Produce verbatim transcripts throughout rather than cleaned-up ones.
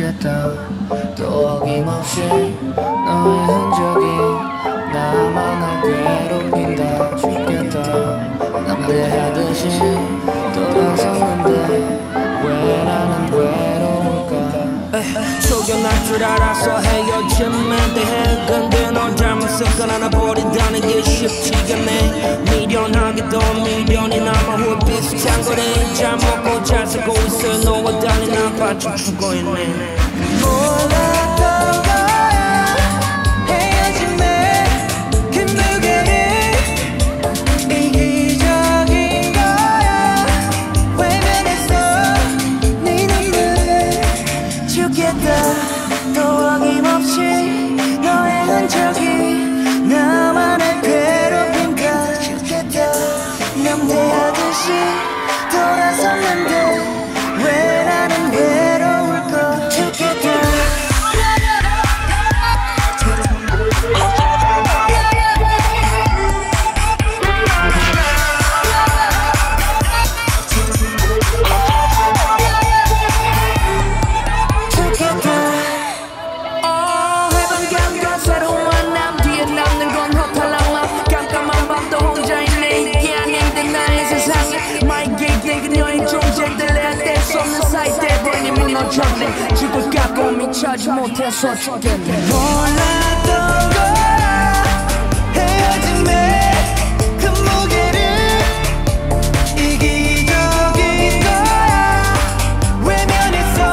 좋겠다. 또 어김없이 너의 흔적이 나만 안 괴롭힌다. 죽겠다. 남대하듯이 돌아섰는데 왜 나는 외로울까. 속여날 줄 알아서 헤어짐에 대해 근데 널 잘못 습관하나 버린다는 게 쉽지가 않네. 미련하게도 미련이 남아 후 비슷한 거래. 잘 먹고 잘 살고 있어 너와 달리 난 반쯤 죽어있네. 몰랐던 거야 헤어짐에 힘들게 이기적인 거야. 외면했어 네 눈물에 죽겠다. 또 어김없이 너의 흔적이 나만의 괴롭힘과 죽겠다. 남대하듯이 돌아섰는데 왜 나는 외로울까. 죽겠다. 죽겠다. 어 해본 감과 새로운 만남 뒤에 남는 건 허탈함만. 깜깜한 밤도 혼자 있네. 이게 아닌데 나의 세상에 마이 게이트의 그녀의 존재들에 뗄수 없는 사이 대본이 무너졌네. 죽을 까고 미쳐지 못해서 죽겠네. 몰랐던 거야 헤어짐에 그 무게를 이기적인 거야. 외면했어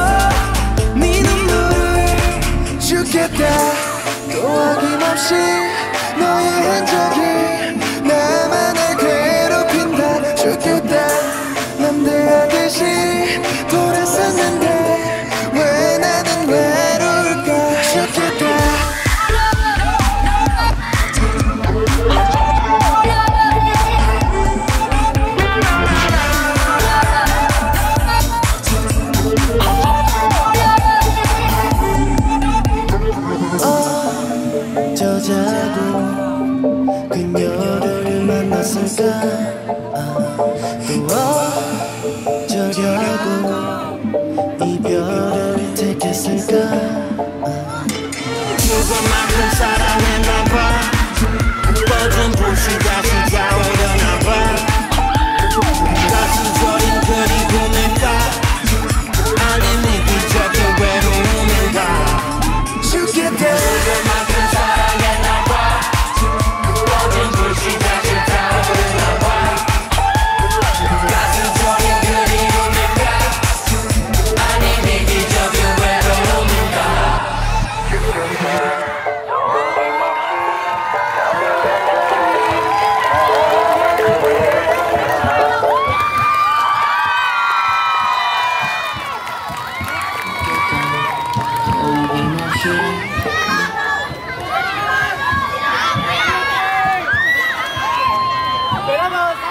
네 눈물을 죽겠다. 또 어김없이 너의 흔적이 나만을 괴롭힌다. 죽겠다. 남대하듯이 돌아섰는데 왜 나는 외로울까. 죽겠다. 어쩌자고 그녀를 만났을까. 또 어쩌려고 이별을 택했을까. 누구만큼 사랑했나봐. 뻗은 붓이 다시 자오려나봐. 가슴 저린 그리움에 따 안에 느끼적인 외로움에 따 죽겠다. Vamos.